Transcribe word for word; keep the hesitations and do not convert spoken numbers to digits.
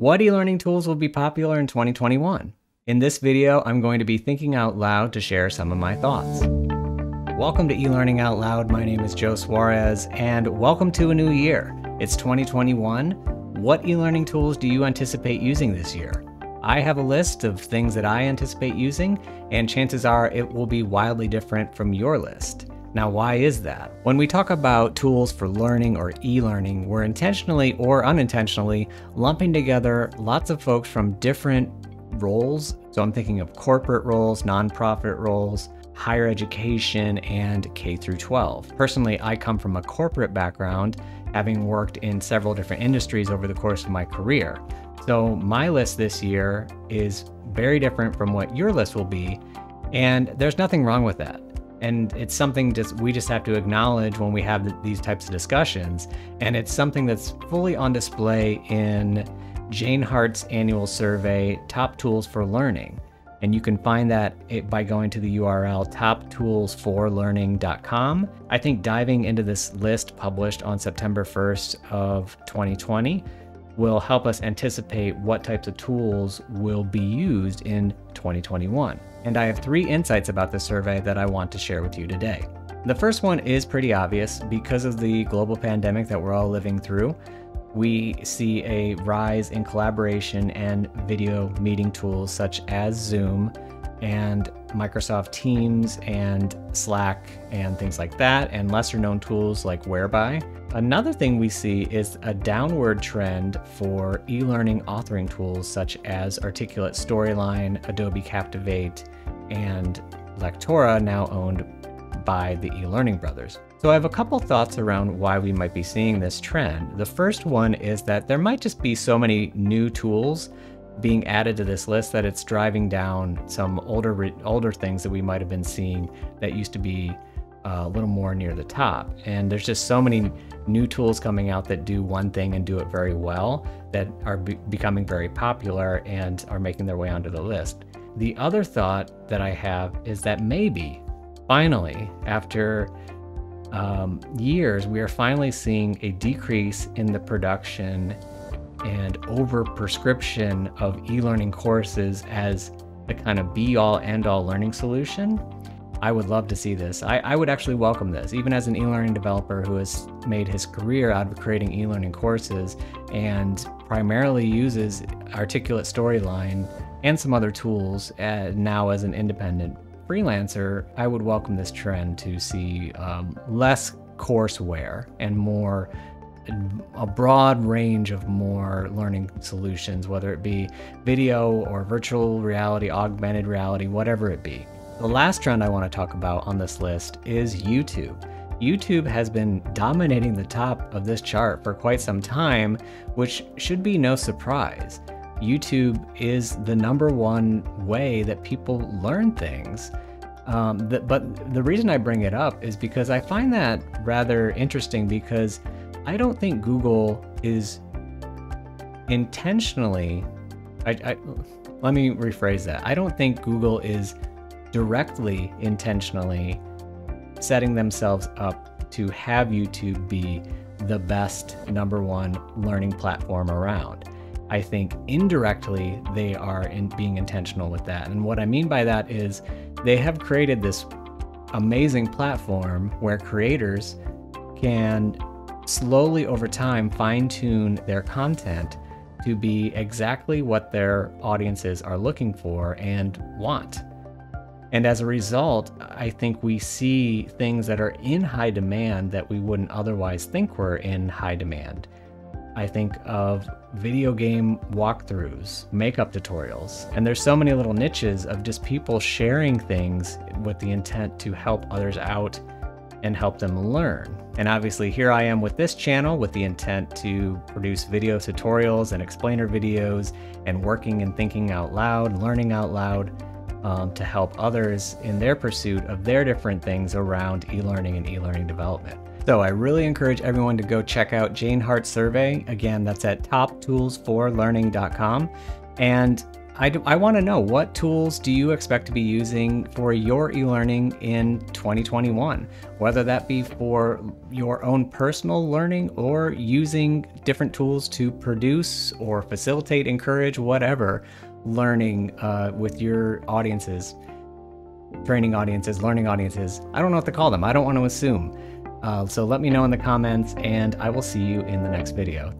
What e-learning tools will be popular in twenty twenty-one? In this video, I'm going to be thinking out loud to share some of my thoughts. Welcome to eLearning Out Loud. My name is Joe Suarez, and welcome to a new year. It's twenty twenty-one. What e-learning tools do you anticipate using this year? I have a list of things that I anticipate using, and chances are it will be wildly different from your list. Now, why is that? When we talk about tools for learning or e-learning, we're intentionally or unintentionally lumping together lots of folks from different roles. So I'm thinking of corporate roles, nonprofit roles, higher education, and K through twelve. Personally, I come from a corporate background, having worked in several different industries over the course of my career. So my list this year is very different from what your list will be, and there's nothing wrong with that. And it's something just we just have to acknowledge when we have th these types of discussions. And it's something that's fully on display in Jane Hart's annual survey, Top Tools for Learning. And you can find that it by going to the U R L top tools for learning dot com. I think diving into this list published on September first of twenty twenty will help us anticipate what types of tools will be used in twenty twenty-one. And I have three insights about the survey that I want to share with you today. The first one is pretty obvious. Because of the global pandemic that we're all living through, we see a rise in collaboration and video meeting tools such as Zoom and Microsoft Teams and Slack and things like that, and lesser known tools like Whereby. Another thing we see is a downward trend for e-learning authoring tools such as Articulate Storyline, Adobe Captivate, and Lectora, now owned by the eLearning Brothers. So I have a couple thoughts around why we might be seeing this trend. The first one is that there might just be so many new tools being added to this list that it's driving down some older older things that we might have been seeing that used to be a little more near the top. And there's just so many new tools coming out that do one thing and do it very well that are be becoming very popular and are making their way onto the list. The other thought that I have is that maybe, finally, after um, years, we are finally seeing a decrease in the production and over-prescription of e-learning courses as the kind of be-all, end-all learning solution. I would love to see this. I, I would actually welcome this, even as an e-learning developer who has made his career out of creating e-learning courses and primarily uses Articulate Storyline and some other tools uh, now as an independent freelancer. I would welcome this trend to see um, less courseware and more a broad range of more learning solutions, whether it be video or virtual reality, augmented reality, whatever it be. The last trend I want to talk about on this list is YouTube. YouTube has been dominating the top of this chart for quite some time, which should be no surprise. YouTube is the number one way that people learn things. Um, th- but the reason I bring it up is because I find that rather interesting, because I don't think Google is intentionally, I, I, let me rephrase that. I don't think Google is directly, intentionally setting themselves up to have YouTube be the best number one learning platform around. I think indirectly they are in being intentional with that. And what I mean by that is they have created this amazing platform where creators can slowly over time fine-tune their content to be exactly what their audiences are looking for and want. And as a result, I think we see things that are in high demand that we wouldn't otherwise think were in high demand. I think of video game walkthroughs, makeup tutorials, and there's so many little niches of just people sharing things with the intent to help others out and help them learn. And obviously here I am with this channel with the intent to produce video tutorials and explainer videos and working and thinking out loud, learning out loud um, to help others in their pursuit of their different things around e-learning and e-learning development. So I really encourage everyone to go check out Jane Hart's survey. Again, that's at top tools for learning dot com. And I, I want to know, what tools do you expect to be using for your e-learning in twenty twenty-one? Whether that be for your own personal learning or using different tools to produce or facilitate, encourage, whatever, learning uh, with your audiences, training audiences, learning audiences. I don't know what to call them. I don't want to assume. Uh, so let me know in the comments, and I will see you in the next video.